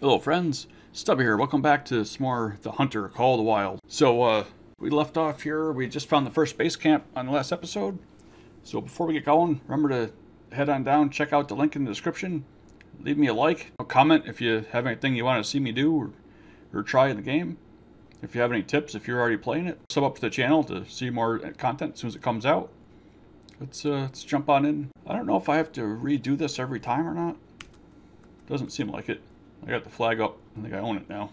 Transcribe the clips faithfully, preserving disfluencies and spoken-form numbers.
Hello friends, Stub here. Welcome back to some more The Hunter: Call of the Wild. So uh, we left off here. We just found the first base camp on the last episode. So before we get going, remember to head on down, check out the link in the description. Leave me a like, a comment if you have anything you want to see me do or, or try in the game. If you have any tips, if you're already playing it, sub up to the channel to see more content as soon as it comes out. Let's, uh, let's jump on in. I don't know if I have to redo this every time or not. Doesn't seem like it. I got the flag up. I think I own it now.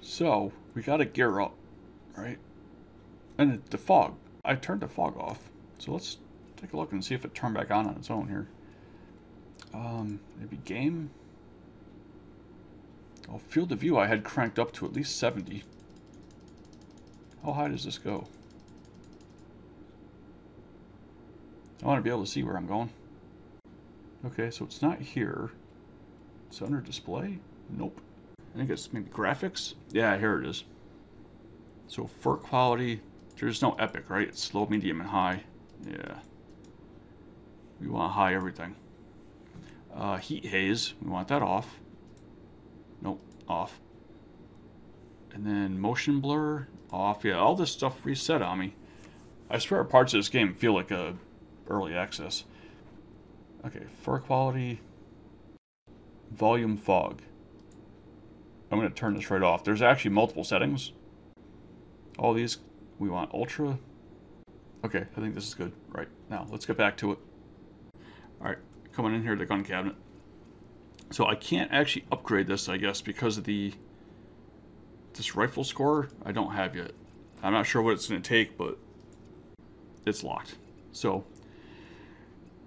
So, we got to gear up, right? And the fog. I turned the fog off. So let's take a look and see if it turned back on on its own here. Um, maybe game. Oh, field of view I had cranked up to at least seventy. How high does this go? I want to be able to see where I'm going. Okay, so it's not here. It's under display? Nope. I think it's maybe graphics? Yeah, here it is. So for quality, there's no epic, right? It's low, medium, and high. Yeah. We want high everything. Uh, heat haze, we want that off. Nope, off. And then motion blur, off. Yeah, all this stuff reset on me. I swear parts of this game feel like a early access. Okay, fur quality, volume fog. I'm going to turn this right off. There's actually multiple settings. All these, we want ultra. Okay, I think this is good. Right, now let's get back to it. All right, coming in here to the gun cabinet. So I can't actually upgrade this, I guess, because of the this rifle score I don't have yet. I'm not sure what it's going to take, but it's locked. So...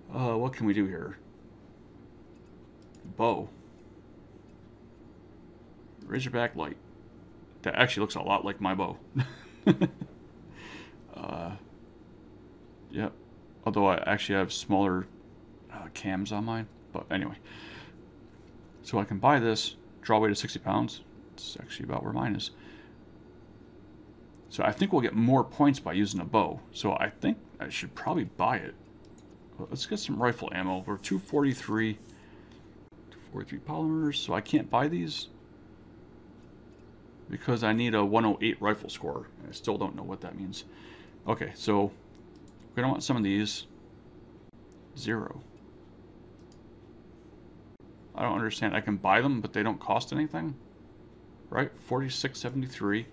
Uh, what can we do here? Bow. Razorback light. That actually looks a lot like my bow. uh, yep. Although I actually have smaller uh, cams on mine. But anyway. So I can buy this. Draw weight of sixty pounds. It's actually about where mine is. So I think we'll get more points by using a bow. So I think I should probably buy it. Let's get some rifle ammo. We're two forty-three polymers, so I can't buy these because I need a one oh eight rifle score. I still don't know what that means. Okay, so we're gonna want some of these. Zero. I don't understand. I can buy them, but they don't cost anything, right? forty-six seventy-three.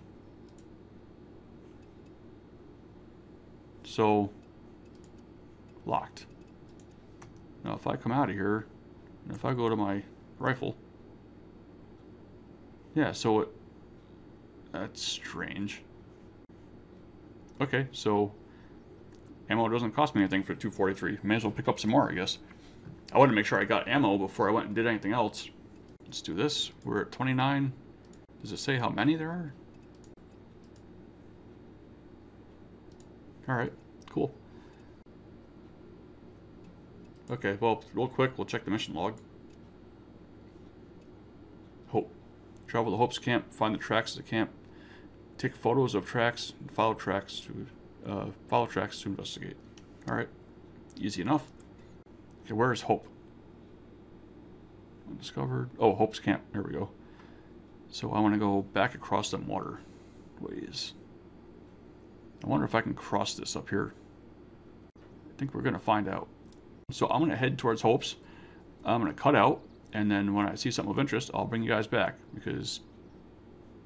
So locked. Now if I come out of here, and if I go to my rifle, yeah, so it, that's strange. Okay, so ammo doesn't cost me anything for two forty-three. May as well pick up some more, I guess. I wanted to make sure I got ammo before I went and did anything else. Let's do this. We're at twenty-nine. Does it say how many there are? All right, cool. Okay, well, real quick, we'll check the mission log. Hope. Travel to Hope's camp, find the tracks of the camp, take photos of tracks, and follow tracks to uh, follow tracks to investigate. All right, easy enough. Okay, where is Hope? Undiscovered. Oh, Hope's camp. There we go. So I want to go back across them water ways. I wonder if I can cross this up here. I think we're gonna find out. So I'm going to head towards Hope's. I'm going to cut out, and then when I see something of interest, I'll bring you guys back, because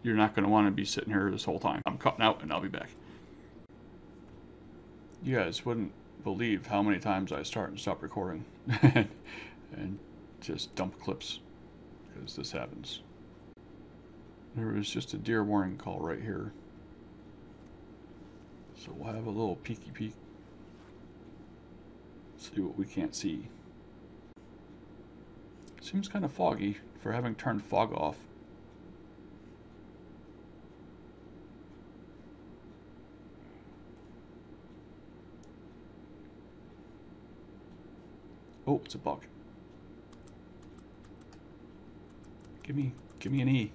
you're not going to want to be sitting here this whole time. I'm cutting out, and I'll be back. You guys wouldn't believe how many times I start and stop recording and just dump clips, because this happens. There was just a deer warning call right here. So we'll have a little peeky peek. See what we can't see. Seems kind of foggy for having turned fog off. Oh, it's a buck. Give me, give me an E.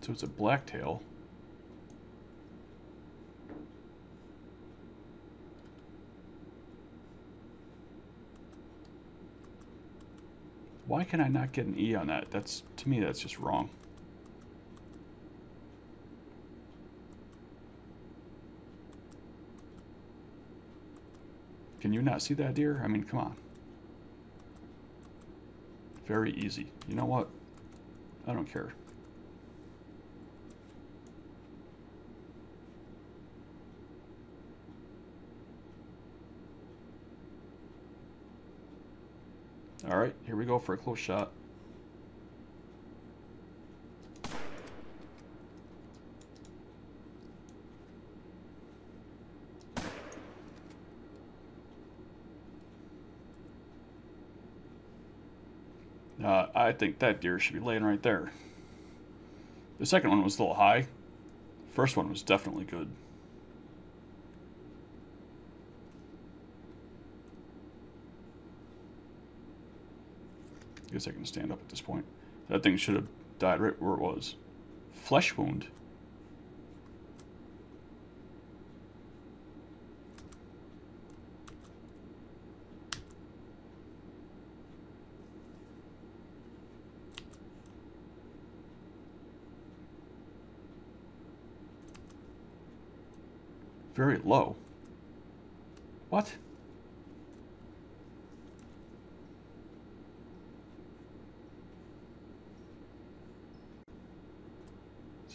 So it's a blacktail. Why can I not get an E on that? That's, to me, that's just wrong. Can you not see that, dear? I mean, come on. Very easy. You know what? I don't care. All right, here we go for a close shot. Uh, I think that deer should be laying right there. The second one was a little high. First one was definitely good. I guess I can stand up at this point. That thing should have died right where it was. Flesh wound. Very low. What?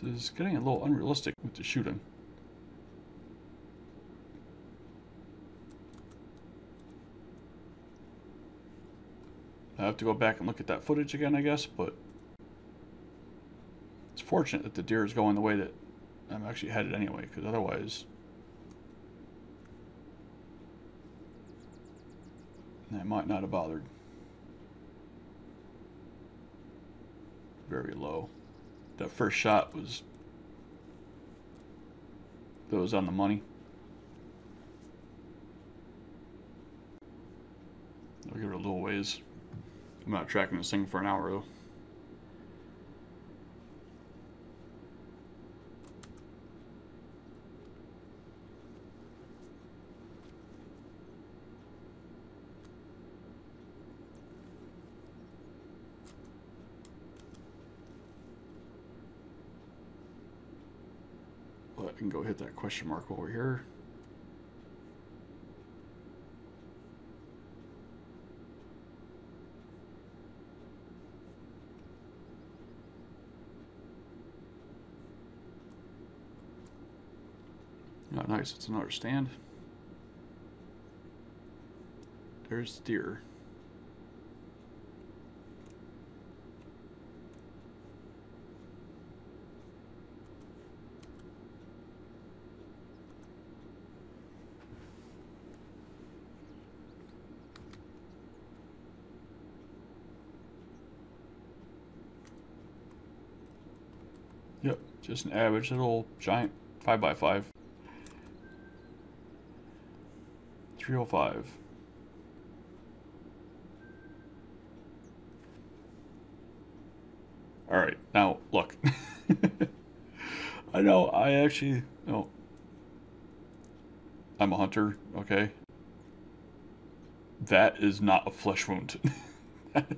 It's getting a little unrealistic with the shooting. I have to go back and look at that footage again, I guess, but it's fortunate that the deer is going the way that I'm actually headed anyway, because otherwise I might not have bothered. Very low. That first shot was, that was on the money. I'll give it a little ways. I'm not tracking this thing for an hour though. Can go hit that question mark while we're here. Oh, nice. It's another stand. There's the deer. Yep, just an average little giant five by five. three oh five. Alright, now look. I know, I actually, no. I'm a hunter, okay? That is not a flesh wound. uh.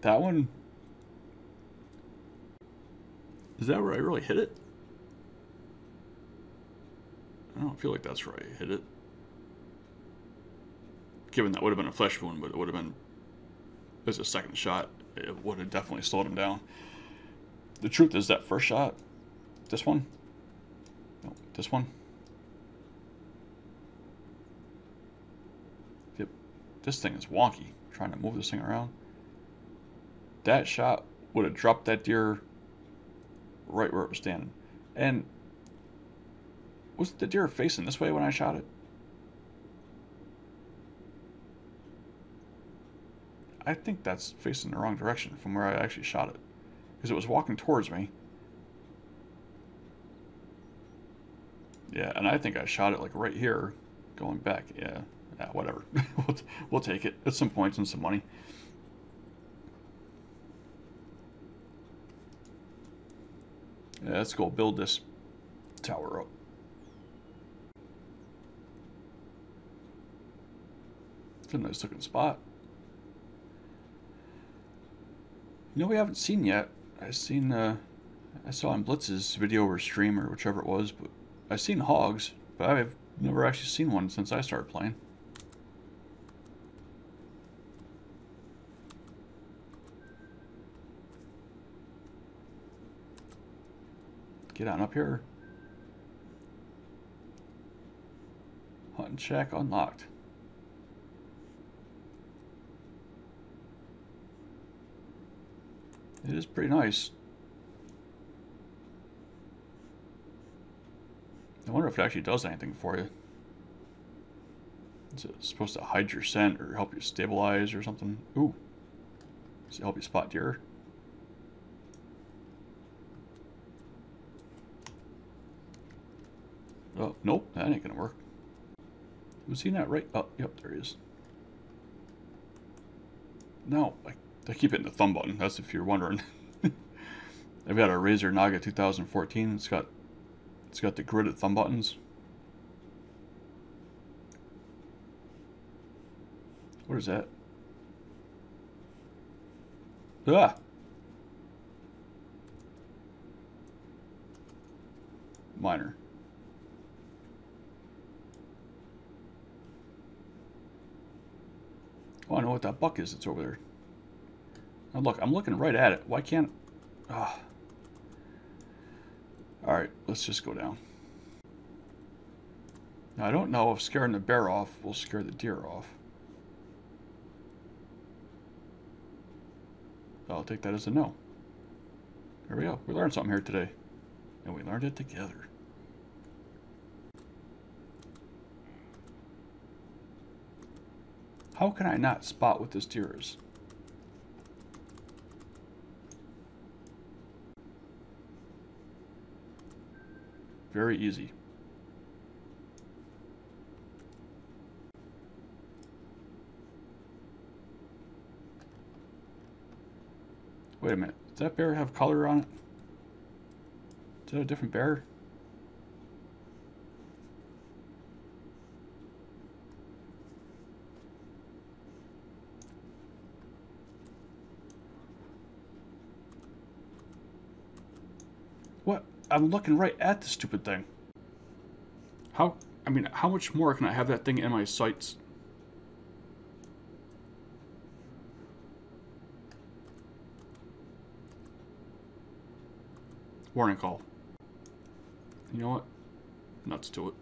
That one, is that where I really hit it? I don't feel like that's where I hit it. Given that would have been a flesh wound, but it would have been, as a second shot, it would have definitely slowed him down. The truth is that first shot, this one, no, this one, yep, this thing is wonky, I'm trying to move this thing around. That shot would have dropped that deer right where it was standing. And was the deer facing this way when I shot it? I think that's facing the wrong direction from where I actually shot it, because it was walking towards me. Yeah, and I think I shot it like right here, going back. Yeah, yeah, whatever. we'll, we'll take it. It's some points and some money. Yeah, let's go build this tower up. for the next looking spot. You know, we haven't seen yet. I've seen, uh, I saw on Blitz's video or stream or whichever it was, but I've seen hogs, but I've never actually seen one since I started playing. Get on up here. Hunting shack unlocked. It is pretty nice. I wonder if it actually does anything for you. Is it supposed to hide your scent or help you stabilize or something? Ooh. Does it help you spot deer? Oh, nope, that ain't gonna work. Was he not right? Oh, yep, there he is. No, I, I keep hitting the thumb button. That's if you're wondering. I've got a Razer Naga two thousand fourteen. It's got, it's got the gridded thumb buttons. What is that? Ah. Miner. Oh, I know what that buck is. It's over there. Now look, I'm looking right at it. Why can't... Ah. All right, let's just go down. Now, I don't know if scaring the bear off will scare the deer off. I'll take that as a no. There we go. We learned something here today. And we learned it together. How can I not spot what this deer is? Very easy. Wait a minute. Does that bear have color on it? Is that a different bear? I'm looking right at the stupid thing. How, I mean, how much more can I have that thing in my sights? Warning call. You know what? Nuts to it.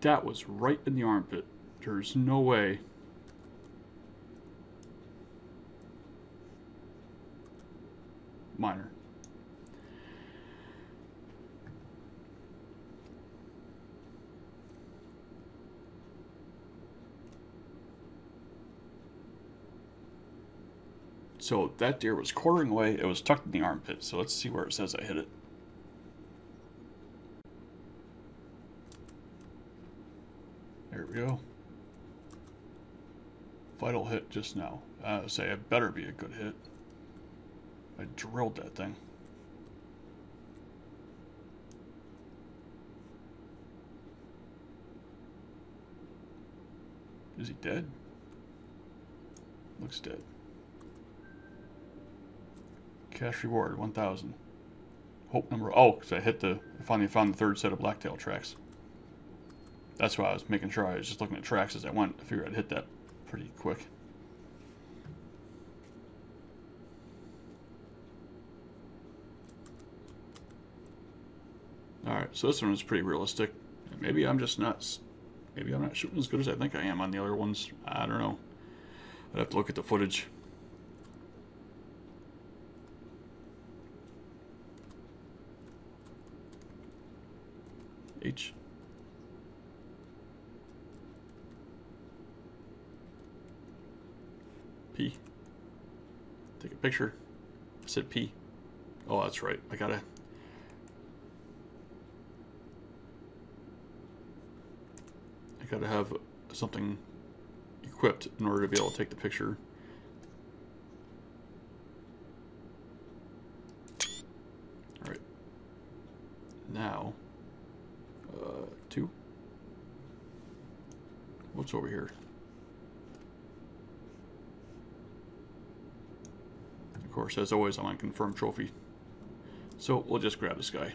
That was right in the armpit. There's no way. Minor. So that deer was quartering away. It was tucked in the armpit. So let's see where it says I hit it. Go. Vital hit just now. I would say it better be a good hit. I drilled that thing. Is he dead? Looks dead. Cash reward one thousand. Hope number. Oh, because I hit the. I finally found the third set of blacktail tracks. That's why I was making sure I was just looking at tracks as I went. I figured I'd hit that pretty quick. Alright, so this one is pretty realistic. Maybe I'm just not... Maybe I'm not shooting as good as I think I am on the other ones. I don't know. I'd have to look at the footage. H... P. Take a picture. I said P. Oh, that's right. I gotta. I gotta have something equipped in order to be able to take the picture. All right. Now, uh, two. What's over here? Of course, as always, I'm on confirm trophy. So we'll just grab this guy.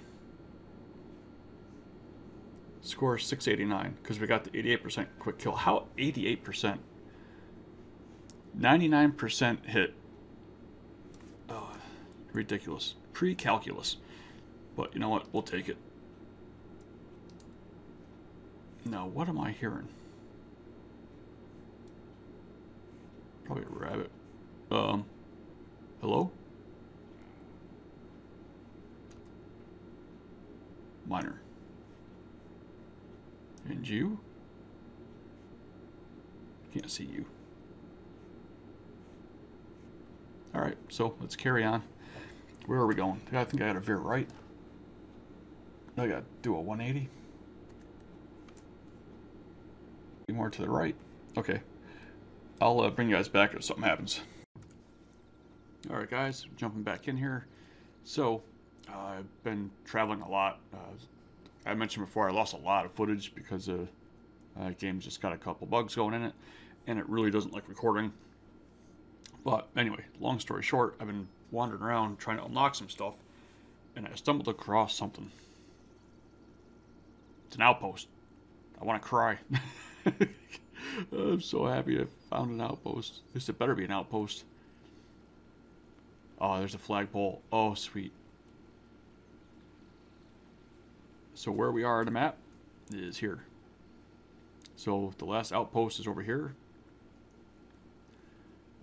Score six eighty-nine, because we got the eighty-eight percent quick kill. How eighty-eight percent? ninety-nine percent hit. Oh, ridiculous. Pre-calculus. But you know what? We'll take it. Now, what am I hearing? Probably a rabbit. Um, hello? Miner. And you? Can't see you. Alright, so let's carry on. Where are we going? I think I gotta veer right. I gotta do a one eighty. Be more to the right. Okay. I'll uh, bring you guys back if something happens. Alright guys, jumping back in here. So, uh, I've been traveling a lot. Uh, I mentioned before I lost a lot of footage because uh, uh, game's just got a couple bugs going in it, and it really doesn't like recording. But anyway, long story short, I've been wandering around trying to unlock some stuff, and I stumbled across something. It's an outpost. I want to cry. I'm so happy I found an outpost. At least it better be an outpost. Oh, there's a flagpole. Oh, sweet. So where we are on the map is here. So the last outpost is over here.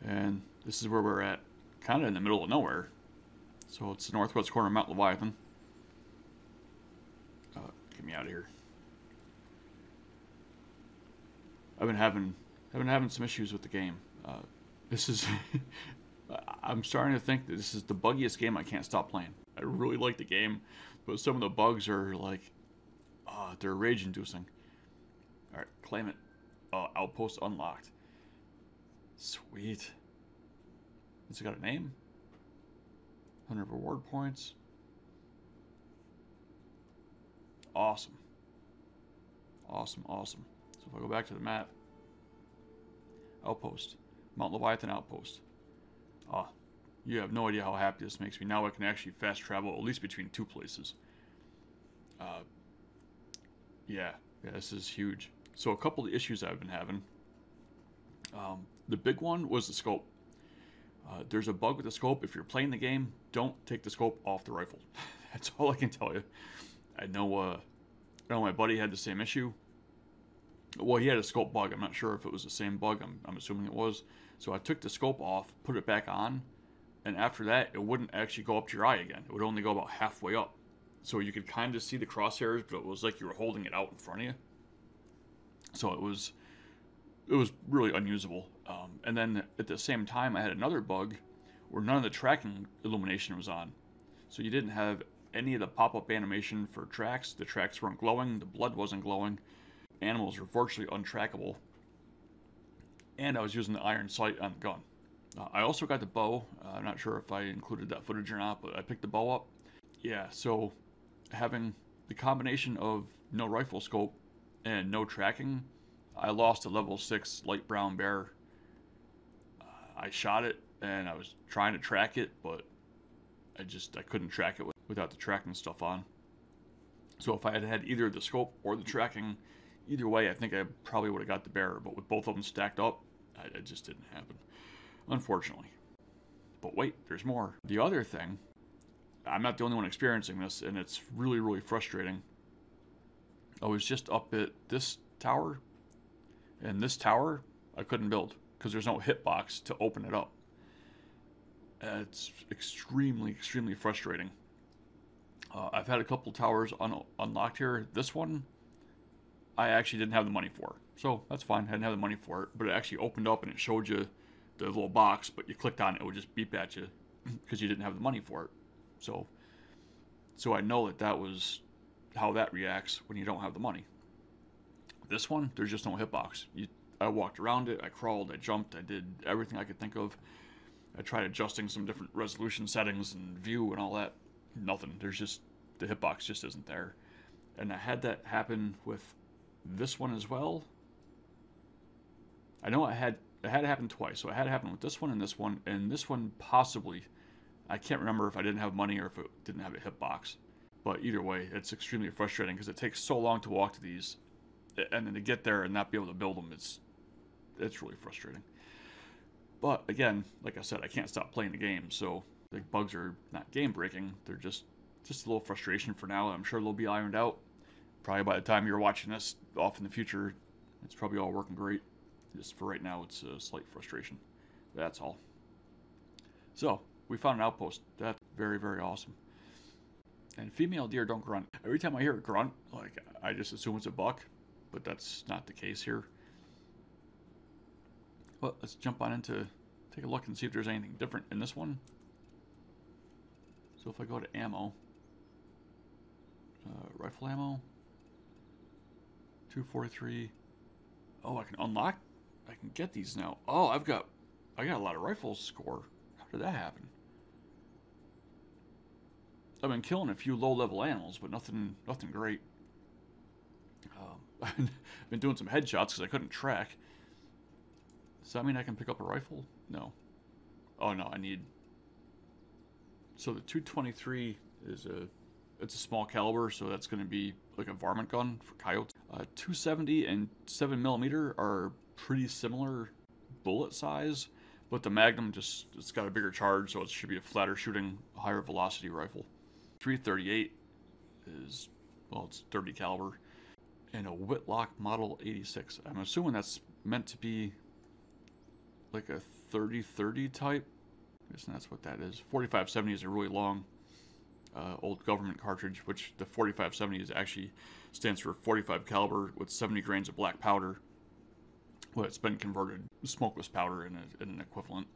And this is where we're at, kind of in the middle of nowhere. So it's the northwest corner of Mount Leviathan. Uh, get me out of here. I've been having, I've been having some issues with the game. Uh, this is, I'm starting to think that this is the buggiest game I can't stop playing. I really like the game, but some of the bugs are like, uh, they're rage-inducing. All right, claim it. Uh, outpost unlocked. Sweet. It's got a name. one hundred reward points. Awesome. Awesome, awesome. So if I go back to the map. Outpost. Mount Leviathan Outpost. Ah. You have no idea how happy this makes me. Now I can actually fast travel, at least between two places. Uh, yeah, yeah, this is huge. So a couple of issues I've been having. Um, the big one was the scope. Uh, there's a bug with the scope. If you're playing the game, don't take the scope off the rifle. That's all I can tell you. I know, uh, I know my buddy had the same issue. Well, he had a scope bug. I'm not sure if it was the same bug. I'm, I'm assuming it was. So I took the scope off, put it back on. And after that, it wouldn't actually go up to your eye again. It would only go about halfway up. So you could kind of see the crosshairs, but it was like you were holding it out in front of you. So it was it was really unusable. Um, and then at the same time, I had another bug where none of the tracking illumination was on. So you didn't have any of the pop-up animation for tracks. The tracks weren't glowing. The blood wasn't glowing. Animals were virtually untrackable. And I was using the iron sight on the gun. Uh, I also got the bow. Uh, I'm not sure if I included that footage or not, but I picked the bow up. Yeah, so having the combination of no rifle scope and no tracking, I lost a level six light brown bear. Uh, I shot it, and I was trying to track it, but I just I couldn't track it without the tracking stuff on. So if I had had either the scope or the tracking, either way, I think I probably would have got the bear. But with both of them stacked up, I, it just didn't happen. Unfortunately. But wait, there's more. The other thing, I'm not the only one experiencing this, and it's really, really frustrating. I was just up at this tower, and this tower I couldn't build because there's no hitbox to open it up. And it's extremely, extremely frustrating. Uh, I've had a couple towers un unlocked here. This one, I actually didn't have the money for. So that's fine, I didn't have the money for it, but it actually opened up and it showed you the little box, but you clicked on it, it would just beep at you because you didn't have the money for it. So, so I know that that was how that reacts when you don't have the money. This one, there's just no hitbox. You, I walked around it, I crawled, I jumped, I did everything I could think of. I tried adjusting some different resolution settings and view and all that. Nothing. There's just, the hitbox just isn't there. And I had that happen with this one as well. I know I had, it had happened twice. So it had happened with this one and this one. And this one possibly, I can't remember if I didn't have money or if it didn't have a hitbox. But either way, it's extremely frustrating because it takes so long to walk to these. And then to get there and not be able to build them, it's, it's really frustrating. But again, like I said, I can't stop playing the game. So the bugs are not game breaking. They're just, just a little frustration for now. I'm sure they'll be ironed out. Probably by the time you're watching this off in the future, it's probably all working great. Just for right now, it's a slight frustration. That's all. So we found an outpost. That's very, very awesome. And female deer don't grunt. Every time I hear it grunt, like I just assume it's a buck. But that's not the case here. Well, let's jump on into, take a look and see if there's anything different in this one. So if I go to ammo, uh, rifle ammo, two forty-three. Oh, I can unlock, I can get these now. Oh, I've got, I got a lot of rifle score. How did that happen? I've been killing a few low-level animals, but nothing, nothing great. Um, I've been doing some headshots because I couldn't track. Does that mean I can pick up a rifle? No. Oh no, I need. So the two twenty-three is a, it's a small caliber, so that's going to be like a varmint gun for coyotes. Uh, two seventy and seven millimeter are pretty similar bullet size, but the Magnum just, it's got a bigger charge, so it should be a flatter shooting, higher velocity rifle. three thirty-eight is, well, it's thirty caliber. And a Whitlock model eighty-six. I'm assuming that's meant to be like a thirty thirty type. I guess that's what that is. forty-five seventy is a really long uh, old government cartridge, which the forty-five seventy is actually stands for forty-five caliber with seventy grains of black powder. Well, it's been converted smokeless powder in, a, in an equivalent.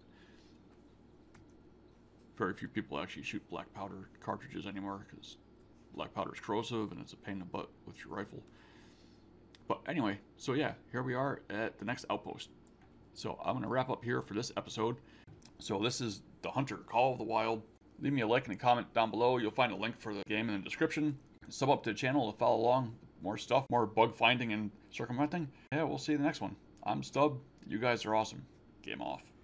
Very few people actually shoot black powder cartridges anymore because black powder is corrosive and it's a pain in the butt with your rifle. But anyway, so yeah, here we are at the next outpost. So I'm going to wrap up here for this episode. So this is The Hunter, Call of the Wild. Leave me a like and a comment down below. You'll find a link for the game in the description. Sub up to the channel to follow along. More stuff, more bug finding and circumventing. Yeah, we'll see you in the next one. I'm Stub. You guys are awesome. Game off.